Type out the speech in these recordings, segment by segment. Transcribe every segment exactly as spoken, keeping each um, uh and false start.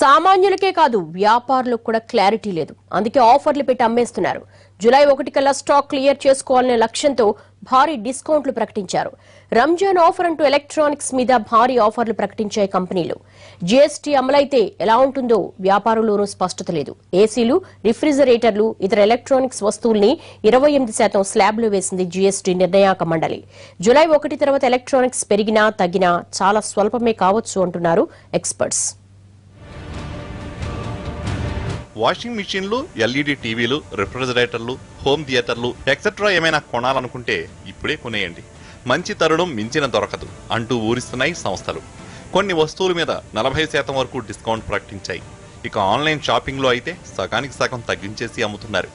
సామాన్యులకే కాదు వ్యాపారులకు కూడా క్లారిటీ లేదు. అందుకే ఆఫర్లు పెట్టి అమ్మేస్తున్నారు. జూలై ఒకటి కల్లా స్టాక్ క్లియర్ చేసుకోవాలనే లక్ష్యంతో భారీ డిస్కౌంట్లు ప్రకటించారు. రంజాన్ ఆఫర్ అంటూ ఎలక్ట్రానిక్స్ మీద భారీ ఆఫర్లు ప్రకటించాయి కంపెనీలు. జీఎస్టీ అమలైతే ఎలా ఉంటుందో వ్యాపారులకు స్పష్టత లేదు. ఏసీలు, రిఫ్రిజిరేటర్లు, ఇతర ఎలక్ట్రానిక్స్ వస్తువుల్ని ఇరవై ఎనిమిది శాతం స్లాబ్లు వేసింది జీఎస్టీ నిర్ణయాక మండలి. జూలై ఒకటి తర్వాత ఎలక్ట్రానిక్స్ పెరిగినా తగ్గినా చాలా స్వల్పమే కావచ్చు అంటున్నారు ఎక్స్పర్ట్స్. వాషింగ్ మిషన్లు, ఎల్ఈడి టీవీలు, రిఫ్రిజిరేటర్లు, హోమ్ థియేటర్లు ఎక్సెట్రా ఏమైనా కొనాలనుకుంటే ఇప్పుడే కొనేయండి, మంచి తరుణం మించిన దొరకదు అంటూ ఊరిస్తున్నాయి సంస్థలు. కొన్ని వస్తువుల మీద నలభై శాతం వరకు డిస్కౌంట్ ప్రకటించాయి. ఇక ఆన్లైన్ షాపింగ్లో అయితే సగానికి సగం తగ్గించేసి అమ్ముతున్నారు.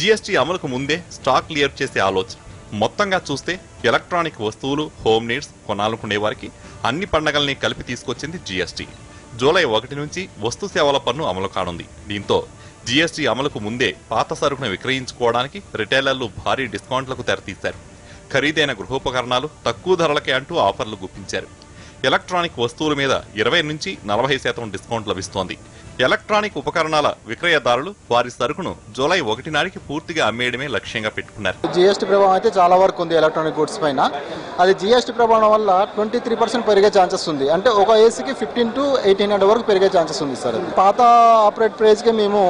జీఎస్టీ అమలుకు ముందే స్టాక్ క్లియర్ చేసే ఆలోచన. మొత్తంగా చూస్తే ఎలక్ట్రానిక్ వస్తువులు, హోమ్ నీడ్స్ కొనాలనుకునే వారికి అన్ని పండగల్ని కలిపి తీసుకొచ్చింది జీఎస్టీ. జూలై ఒకటి నుంచి వస్తు సేవల పన్ను అమలు కానుంది. దీంతో జీఎస్టీ అమలుకు ముందే పాత సరుకును విక్రయించుకోవడానికి రిటైలర్లు భారీ డిస్కౌంట్లకు తెరతీశారు. ఖరీదైన గృహోపకరణాలు తక్కువ ధరలకే అంటూ ఆఫర్లు గుప్పించారు. ఎలక్ట్రానిక్ వస్తువుల మీద ఇరవై నుంచి నలభై శాతం డిస్కౌంట్ లభిస్తోంది. ఎలక్ట్రానిక్ ఉపకరణాల విక్రయదారులు వారి సరుకును జూలై ఒకటి నాటికి పూర్తిగా అమ్మేయడమే లక్ష్యంగా పెట్టుకున్నారు. జీఎస్టీ ప్రభావం అయితే చాలా వరకు ఉంది ఎలక్ట్రానిక్ గూడ్స్ పైన. అది జీఎస్టీ ప్రభావం వల్ల ట్వంటీ త్రీ పర్సెంట్ పెరిగే ఛాన్సెస్ ఉంది. అంటే ఒక ఏసీకి ఫిఫ్టీన్ టు ఎయిటీన్ హండ్రెడ్ వరకు పెరిగే ఛాన్సెస్ ఉంది సార్. పాత ఆపరేట్ ప్రైస్కే మేము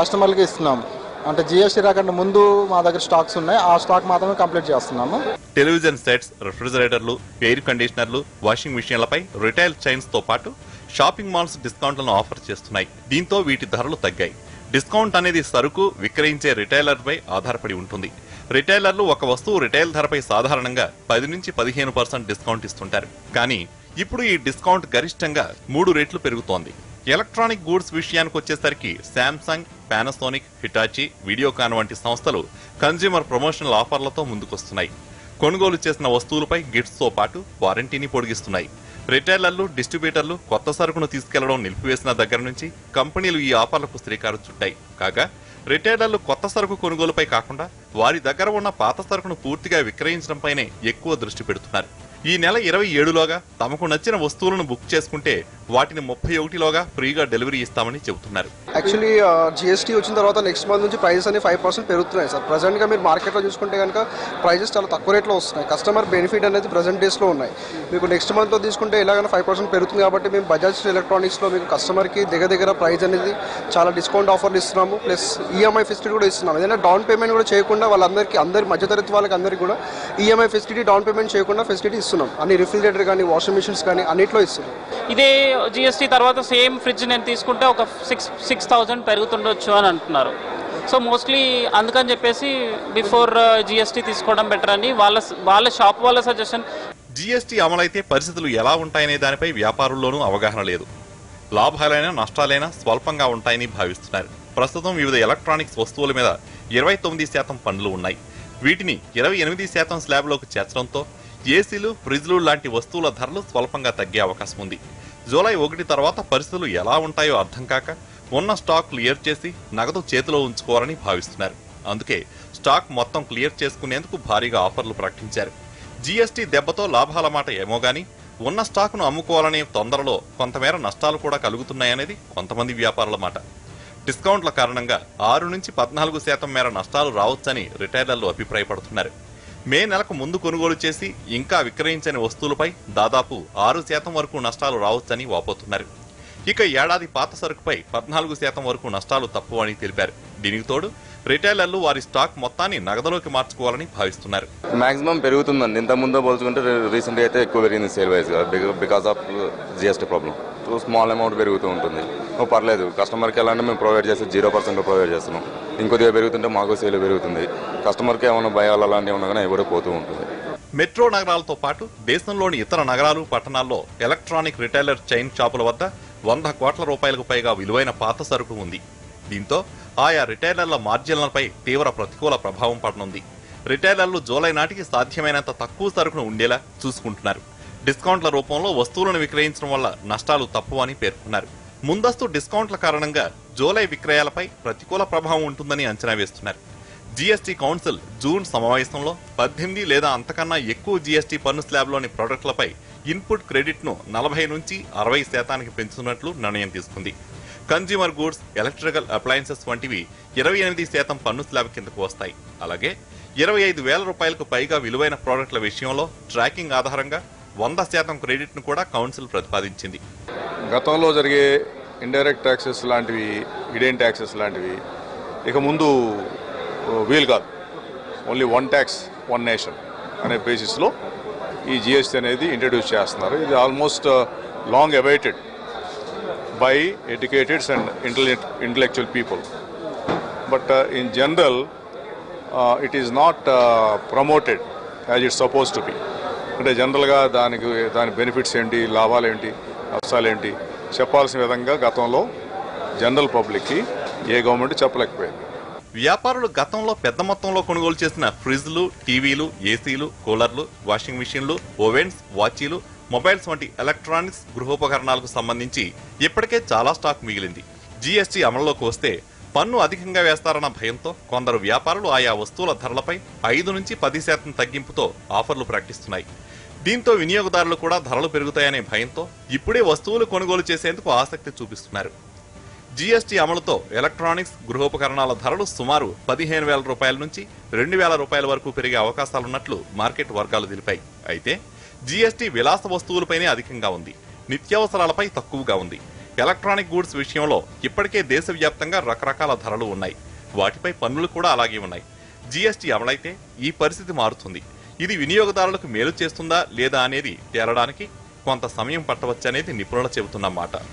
కస్టమర్లకి ఇస్తున్నాము. అంటే జీఎస్టీ రాకుండా ముందు మా దగ్గర స్టాక్స్ ఉన్నాయి, ఆ స్టాక్ మాత్రమే కంప్లీట్ చేస్తున్నాము. టెలివిజన్ సెట్స్, రిఫ్రిజిరేటర్లు, ఎయిర్ కండిషనర్లు, వాషింగ్ మిషన్లపై రిటైల్ చైన్స్ తో పాటు షాపింగ్ మాల్స్ డిస్కౌంట్లను ఆఫర్ చేస్తున్నాయి. దీంతో వీటి ధరలు తగ్గాయి. డిస్కౌంట్ అనేది సరుకు విక్రయించే రిటైలర్పై ఆధారపడి ఉంటుంది. రిటైలర్లు ఒక వస్తువు రిటైల్ ధరపై సాధారణంగా పది నుంచి పదిహేను పర్సెంట్ డిస్కౌంట్ ఇస్తుంటారు. కానీ ఇప్పుడు ఈ డిస్కౌంట్ గరిష్టంగా మూడు రెట్లు పెరుగుతోంది. ఎలక్ట్రానిక్ గూడ్స్ విషయానికి వచ్చేసరికి శాంసంగ్, పానాసోనిక్, హిటాచి, వీడియో కాన్ వంటి సంస్థలు కన్జ్యూమర్ ప్రమోషనల్ ఆఫర్లతో ముందుకొస్తున్నాయి. కొనుగోలు చేసిన వస్తువులపై గిఫ్ట్స్తో పాటు వారంటీని పొడిగిస్తున్నాయి. రిటైలర్లు, డిస్ట్రిబ్యూటర్లు కొత్త సరుకును తీసుకెళ్లడం నిలిపివేసిన దగ్గర నుంచి కంపెనీలు ఈ ఆఫర్లకు శ్రీకారం చుట్టాయి. కాగా రిటైలర్లు కొత్త సరుకు కొనుగోలుపై కాకుండా వారి దగ్గర ఉన్న పాత సరుకును పూర్తిగా విక్రయించడంపైనే ఎక్కువ దృష్టి పెడుతున్నారు. ఈ నెల ఇరవై ఏడులోగా తమకు నచ్చిన వస్తువులను బుక్ చేసుకుంటే వాటిని ముప్పై ఒకటిలోగా ఫ్రీగా డెలివరీ ఇస్తామని చెబుతున్నారు. యాక్చువల్లీ జీఎస్టీ వచ్చిన తర్వాత నెక్స్ట్ మంత్ నుంచి ప్రైజెస్ అన్ని ఫైవ్ పర్సెంట్ పెరుగుతున్నాయి సార్. ప్రజెంట్ గా మీరు మార్కెట్లో చూసుకుంటే కనుక ప్రైజెస్ చాలా తక్కువ రేట్లో వస్తున్నాయి. కస్టమర్ బెనిఫిట్ అనేది ప్రజెంట్ డేస్ లో ఉన్నాయి. మీకు నెక్స్ట్ మంత్ లో తీసుకుంటే ఎలాగైనా ఫైవ్ పర్సెంట్ పెరుగుతుంది. కాబట్టి మేము బజాజ్ ఎలక్ట్రానిక్స్ లో మీకు కస్టమర్ కి దగ్గర దగ్గర ప్రైజ్ అనేది చాలా డిస్కౌంట్ ఆఫర్లు ఇస్తున్నాము. ప్లస్ ఈఎంఐ ఫెసిలిటీ కూడా ఇస్తున్నాము. ఏదైనా డౌన్ పేమెంట్ కూడా చేయకుండా వాళ్ళందరికీ, అందరి మధ్యతరగతి వాళ్ళకి అందరికీ కూడా ఈఎంఐ ఫెసిలిటీ, డౌన్ పేమెంట్ చేయకుండా ఫెసిలిటీ ఇస్తున్నాం. అన్ని రిఫ్రిజిరేటర్ కానీ, వాషింగ్ మిషన్స్ కానీ అన్నిట్లో ఇస్తున్నాం. ఇదే జీఎస్టీ తర్వాత సేమ్ ఫ్రిడ్జ్ నేను తీసుకుంటే ఒక సిక్స్ సిక్స్ థౌజండ్ పెరుగుతుండొచ్చు అని అంటున్నారు. సో మోస్ట్లీ అందుకని చెప్పేసి బిఫోర్ జీఎస్టీ తీసుకోవడం బెటర్ అని వాళ్ళ వాళ్ళ షాప్ వాళ్ళ సజెషన్. జీఎస్టీ అమలైతే పరిస్థితులు ఎలా ఉంటాయనే దానిపై వ్యాపారుల్లోనూ అవగాహన లేదు. లాభాలైనా నష్టాలైనా స్వల్పంగా ఉంటాయని భావిస్తున్నారు. ప్రస్తుతం వివిధ ఎలక్ట్రానిక్స్ వస్తువుల మీద ఇరవై తొమ్మిది శాతం పన్నులు ఉన్నాయి. వీటిని ఇరవై ఎనిమిది శాతం స్లాబ్లోకి చేర్చడంతో ఏసీలు, ఫ్రిజ్లు లాంటి వస్తువుల ధరలు స్వల్పంగా తగ్గే అవకాశం ఉంది. జూలై ఒకటి తర్వాత పరిస్థితులు ఎలా ఉంటాయో అర్థం కాక ఉన్న స్టాక్ క్లియర్ చేసి నగదు చేతిలో ఉంచుకోవాలని భావిస్తున్నారు. అందుకే స్టాక్ మొత్తం క్లియర్ చేసుకునేందుకు భారీగా ఆఫర్లు ప్రకటించారు. జీఎస్టీ దెబ్బతో లాభాల మాట ఏమో గానీ ఉన్న స్టాక్ను అమ్ముకోవాలనే తొందరలో కొంతమేర నష్టాలు కూడా కలుగుతున్నాయనేది కొంతమంది వ్యాపారుల మాట. డిస్కౌంట్ల కారణంగా ఆరు నుంచి పద్నాలుగు శాతం మేర నష్టాలు రావచ్చని రిటైలర్లు అభిప్రాయపడుతున్నారు. మే నెలకు ముందు కొనుగోలు చేసి ఇంకా విక్రయించని వస్తువులపై దాదాపు ఆరు శాతం వరకు నష్టాలు రావచ్చని వాపోతున్నారు. ఇక ఏడాది పాత సరుకుపై పద్నాలుగు శాతం వరకు నష్టాలు తప్పవని తెలిపారు. దీనికి తోడు రిటైలర్లు వారి స్టాక్ మొత్తాన్ని నగదులోకి మార్చుకోవాలని భావిస్తున్నారు. మాక్సిమం పెరుగుతుందండి. ఇంత ముందు పోల్చుకుంటే రీసెంట్గా అయితే ఎక్కువ పెరిగింది sale wise because of GST problem. So small amount పెరుగుతూ ఉంటుంది. పర్లేదు, కస్టమర్కి ఎలా అంటే మేము ప్రొవైడ్ చేస్తే జీరో పర్సెంట్ ప్రొవైడ్ చేస్తున్నాం. ఇంకొద్దిగా పెరుగుతుంటే మాకు సేల్ పెరుగుతుంది. కస్టమర్కి ఏమైనా భయాలు అలాంటివి ఉన్నా కానీ ఎవరో పోతూ ఉంటుంది. మెట్రో నగరాలతో పాటు దేశంలోని ఇతర నగరాలు, పట్టణాల్లో ఎలక్ట్రానిక్ రిటైలర్ చైన్ షాపుల వద్ద వంద కోట్ల రూపాయలకు పైగా విలువైన పాత సరుకు ఉంది. దీంతో ఆయా రిటైలర్ల మార్జిన్లపై తీవ్ర ప్రతికూల ప్రభావం పడనుంది. రిటైలర్లు జూలై నాటికి సాధ్యమైనంత తక్కువ సరుకును ఉండేలా చూసుకుంటున్నారు. డిస్కౌంట్ల రూపంలో వస్తువులను విక్రయించడం వల్ల నష్టాలు తప్పవని పేర్కొన్నారు. ముందస్తు డిస్కౌంట్ల కారణంగా జూలై విక్రయాలపై ప్రతికూల ప్రభావం ఉంటుందని అంచనా వేస్తున్నారు. జీఎస్టీ కౌన్సిల్ జూన్ సమావేశంలో పద్దెనిమిది లేదా అంతకన్నా ఎక్కువ జీఎస్టీ పన్ను స్లాబ్లోని ప్రొడక్ట్లపై ఇన్పుట్ క్రెడిట్ను నలభై నుంచి అరవై శాతానికి పెంచుతున్నట్లు నిర్ణయం తీసుకుంది. కన్జ్యూమర్ గూడ్స్, ఎలక్ట్రికల్ అప్లయన్సెస్ వంటివి ఇరవై ఎనిమిది శాతం పన్ను స్లాబ్ కిందకు వస్తాయి. అలాగే ఇరవై ఐదు వేల రూపాయలకు పైగా విలువైన ప్రోడక్ట్ల విషయంలో ట్రాకింగ్ ఆధారంగా వంద శాతం క్రెడిట్ను కూడా కౌన్సిల్ ప్రతిపాదించింది. గతంలో జరిగే ఇండైరెక్ట్ ట్యాక్సెస్ లాంటివి, హిడెన్ ట్యాక్సెస్ లాంటివి ఇక ముందు వీలు కాదు. Only one tax one nation అనే బేసిస్లో ఈ జిఎస్టీ అనేది ఇంట్రడ్యూస్ చేస్తున్నారు. ఇది almost long awaited by educated and intellectual people, but uh, in general uh, it is not uh, promoted as it's supposed to be. అంటే జనరల్గా దానికి దాని బెనిఫిట్స్ ఏంటి, లాభాలు ఏంటి, నష్టాలు ఏంటి చెప్పాల్సిన విధంగా గతంలో జనరల్ పబ్లిక్కి ఏ గవర్నమెంట్ చెప్పలేకపోయింది. వ్యాపారులు గతంలో పెద్ద మొత్తంలో కొనుగోలు చేసిన ఫ్రిడ్జ్లు, టీవీలు, ఏసీలు, కూలర్లు, వాషింగ్ మిషన్లు, ఓవెన్స్, వాచీలు, మొబైల్స్ వంటి ఎలక్ట్రానిక్స్ గృహోపకరణాలకు సంబంధించి ఇప్పటికే చాలా స్టాక్ మిగిలింది. జీఎస్టీ అమలులోకి వస్తే పన్ను అధికంగా వేస్తారన్న భయంతో కొందరు వ్యాపారులు ఆయా వస్తువుల ధరలపై ఐదు నుంచి పది శాతం తగ్గింపుతో ఆఫర్లు ప్రకటిస్తున్నాయి. దీంతో వినియోగదారులు కూడా ధరలు పెరుగుతాయనే భయంతో ఇప్పుడే వస్తువులు కొనుగోలు చేసేందుకు ఆసక్తి చూపిస్తున్నారు. జీఎస్టీ అమలుతో ఎలక్ట్రానిక్స్ గృహోపకరణాల ధరలు సుమారు పదిహేను వేల రూపాయల నుంచి రెండు వేల రూపాయల వరకు పెరిగే అవకాశాలున్నట్లు మార్కెట్ వర్గాలు తెలిపాయి. అయితే జీఎస్టీ విలాస వస్తువులపైనే అధికంగా ఉంది, నిత్యావసరాలపై తక్కువగా ఉంది. ఎలక్ట్రానిక్ గూడ్స్ విషయంలో ఇప్పటికే దేశవ్యాప్తంగా రకరకాల ధరలు ఉన్నాయి, వాటిపై పన్నులు కూడా అలాగే ఉన్నాయి. జీఎస్టీ అమలైతే ఈ పరిస్థితి మారుతుంది. ఇది వినియోగదారులకు మేలు చేస్తుందా లేదా అనేది తేలడానికి కొంత సమయం పట్టవచ్చనేది నిపుణులు చెబుతున్నమాట.